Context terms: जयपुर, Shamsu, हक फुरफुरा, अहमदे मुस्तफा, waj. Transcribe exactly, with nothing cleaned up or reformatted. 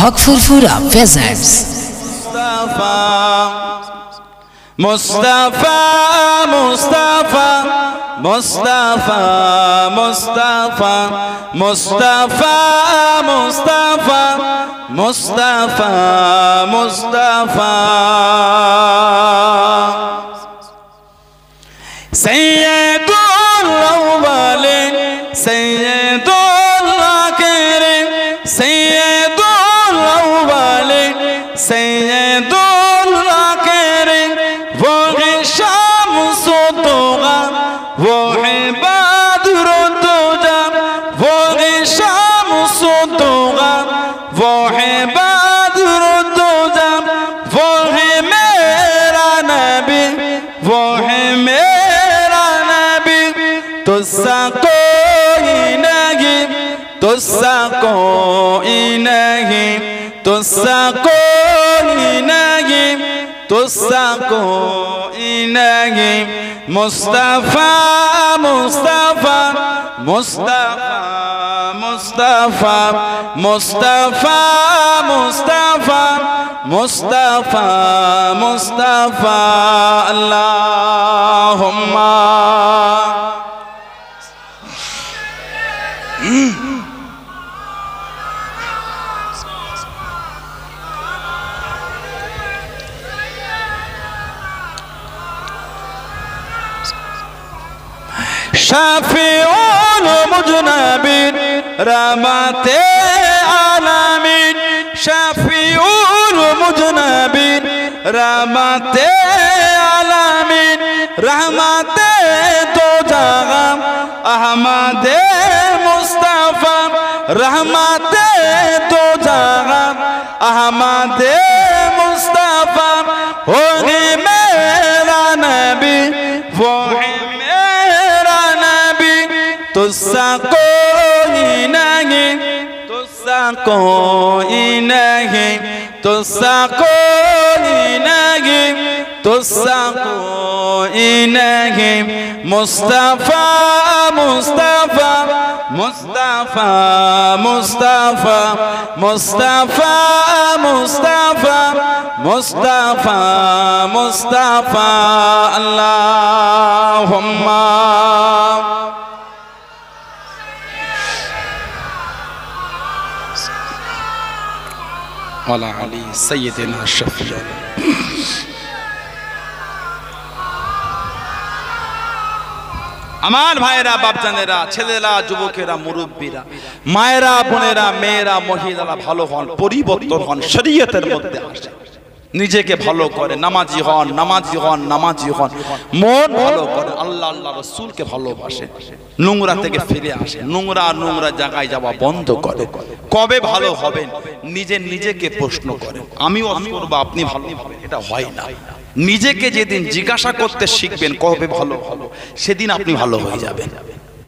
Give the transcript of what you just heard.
हक फुरफुरा प्रेजेंट्स मुस्तफा मुस्तफा मुस्तफा मुस्तफा मुस्तफा मुस्तफा मुस्तफा मुस्तफा मुस्तफा सैयदुल्लाह वाले सैयदुल्लाह करे सैयदुल्लाह वाले सैयदुल्लाह करे वो है शम्सु दो जहां वो है बदरू दो जहां वो है शम्सु दो जहां वो है बदरू दो जहां वो है मेरा नबी वो है तुसा कोई नहीं तुसा कोई नहीं तुसा कोई नहीं तुसा कोई नहीं मुस्तफा मुस्तफा मुस्तफा मुस्तफा मुस्तफा मुस्तफा मुस्तफा मुस्तफा अल्लाहुम्मा शाफ़िउल मुजनबिन रहमते आलमीन शाफ़िउल मुजनबिन रहमते आलमीन रहमते दो जहां अहमदे मुस्तफा रहमते दो जहां अहमदे मुस्तफा वो है मेरा नबी वो है मेरा नबी तुसा कोई नहीं तुसा कोई नहीं तुसा कोई नहीं तुसा कोई नहीं मुस्तफा मुस्तफा मुस्तफा मुस्तफा मुस्तफा मुस्तफा मुस्तफा मुस्तफा अल्लाहुम्मा वला अली सय्यदिना शफीअ আমার ভাইরা বাপজানেরা ছেলেরা যুবকেরা মুরব্বীরা মায়েরা বোনেরা মেয়েরা মহিলারা ভালো হন পরিবর্তন হন শরীয়তের মধ্যে আসেন নিজেকে ভালো করে নামাজি হন নামাজি হন নামাজি হন মন ভালো করে আল্লাহ আল্লাহ রাসূলকে ভালোবাসে নোংরা থেকে ফিরে আসে নোংরা নোংরা জায়গায় যাওয়া বন্ধ করে কবে ভালো হবেন নিজে নিজেকে প্রশ্ন করেন আমি ওয়াজ করব আপনি ভালো হবেন এটা হয় না निजे के जेदिन जिज्ञासा करते शिखबें कब भालो हलो सेदिन आपनी भालो हो जाबेन।